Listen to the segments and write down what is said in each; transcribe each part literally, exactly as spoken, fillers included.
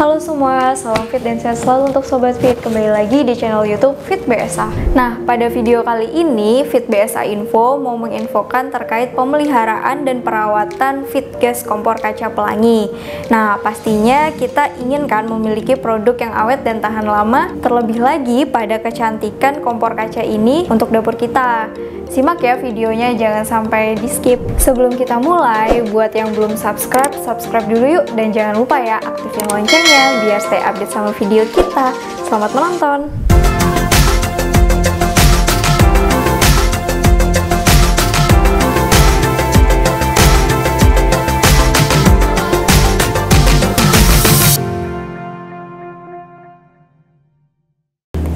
Halo semua, salam fit dan sehat selalu untuk Sobat Fit. Kembali lagi di channel YouTube FITBSA. Nah, pada video kali ini FITBSA Info mau menginfokan terkait pemeliharaan dan perawatan FITGAZ kompor kaca Pelangi. Nah, pastinya kita inginkan memiliki produk yang awet dan tahan lama, terlebih lagi pada kecantikan kompor kaca ini untuk dapur kita. Simak ya videonya, jangan sampai di skip. Sebelum kita mulai, buat yang belum subscribe, subscribe dulu yuk. Dan jangan lupa ya, aktifin loncengnya biar stay update sama video kita. Selamat menonton!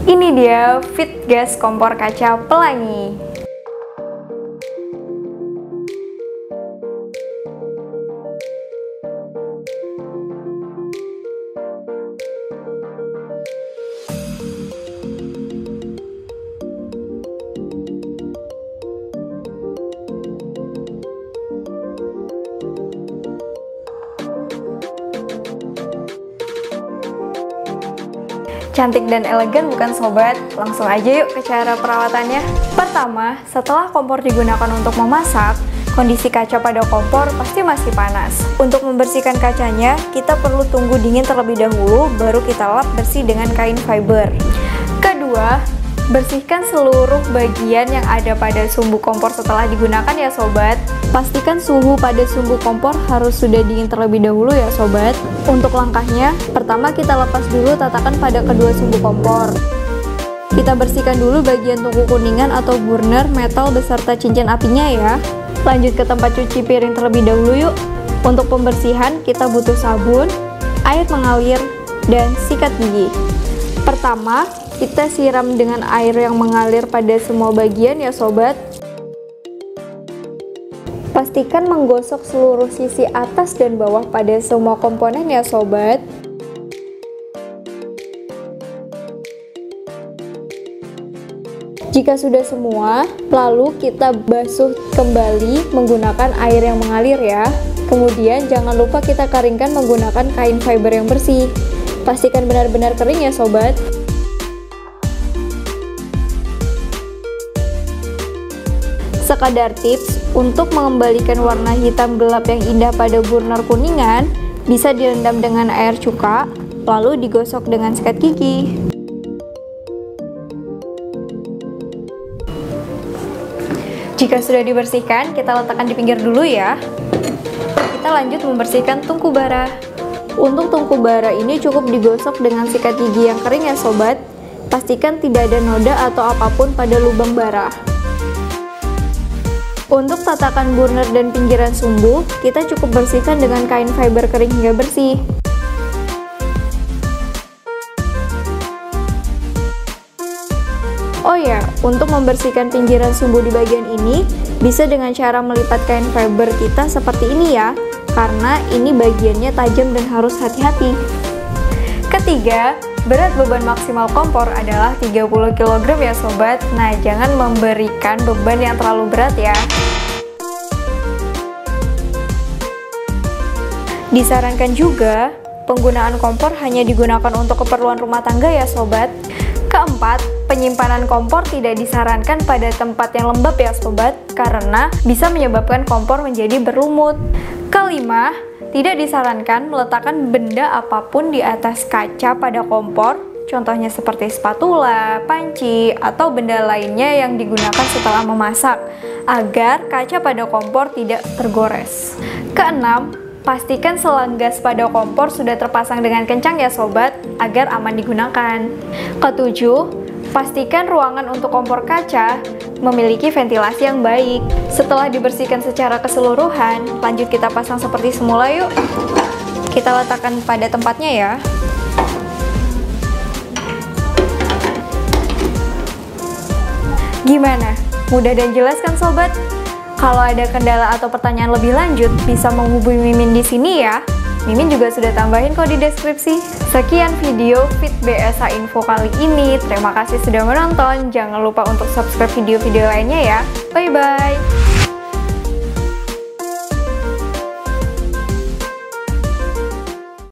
Ini dia FITGAZ kompor kaca Pelangi. Cantik dan elegan bukan sobat? Langsung aja yuk ke cara perawatannya. Pertama, setelah kompor digunakan untuk memasak, kondisi kaca pada kompor pasti masih panas. Untuk membersihkan kacanya, kita perlu tunggu dingin terlebih dahulu, baru kita lap bersih dengan kain fiber. Kedua, bersihkan seluruh bagian yang ada pada sumbu kompor setelah digunakan ya sobat. Pastikan suhu pada sumbu kompor harus sudah dingin terlebih dahulu ya sobat. Untuk langkahnya, pertama kita lepas dulu tatakan pada kedua sumbu kompor. Kita bersihkan dulu bagian tungku kuningan atau burner, metal beserta cincin apinya ya. Lanjut ke tempat cuci piring terlebih dahulu yuk. Untuk pembersihan kita butuh sabun, air mengalir, dan sikat gigi. Pertama, kita siram dengan air yang mengalir pada semua bagian ya sobat. Pastikan menggosok seluruh sisi atas dan bawah pada semua komponen ya sobat. Jika sudah semua, lalu kita basuh kembali menggunakan air yang mengalir ya. Kemudian jangan lupa kita keringkan menggunakan kain fiber yang bersih. Pastikan benar-benar kering ya sobat. Sekadar tips, untuk mengembalikan warna hitam gelap yang indah pada burner kuningan, bisa direndam dengan air cuka, lalu digosok dengan sikat gigi. Jika sudah dibersihkan, kita letakkan di pinggir dulu ya. Kita lanjut membersihkan tungku bara. Untuk tungku bara ini cukup digosok dengan sikat gigi yang kering ya sobat. Pastikan tidak ada noda atau apapun pada lubang bara. Untuk tatakan burner dan pinggiran sumbu, kita cukup bersihkan dengan kain fiber kering hingga bersih. Oh ya, untuk membersihkan pinggiran sumbu di bagian ini, bisa dengan cara melipat kain fiber kita seperti ini ya, karena ini bagiannya tajam dan harus hati-hati. Ketiga, berat beban maksimal kompor adalah tiga puluh kilogram ya sobat. Nah, jangan memberikan beban yang terlalu berat ya. Disarankan juga, penggunaan kompor hanya digunakan untuk keperluan rumah tangga ya sobat. Keempat, penyimpanan kompor tidak disarankan pada tempat yang lembab ya sobat, karena bisa menyebabkan kompor menjadi berlumut. Kelima, tidak disarankan meletakkan benda apapun di atas kaca pada kompor, contohnya seperti spatula, panci, atau benda lainnya yang digunakan setelah memasak, agar kaca pada kompor tidak tergores. Keenam, pastikan selang gas pada kompor sudah terpasang dengan kencang ya sobat, agar aman digunakan. Ketujuh, pastikan ruangan untuk kompor kaca memiliki ventilasi yang baik. Setelah dibersihkan secara keseluruhan, lanjut kita pasang seperti semula yuk. Kita letakkan pada tempatnya ya. Gimana? Mudah dan jelas kan sobat? Kalau ada kendala atau pertanyaan lebih lanjut, bisa menghubungi Mimin di sini ya. Mimin juga sudah tambahin kok di deskripsi. Sekian video FITBSA Info kali ini. Terima kasih sudah menonton. Jangan lupa untuk subscribe video-video lainnya ya. Bye-bye.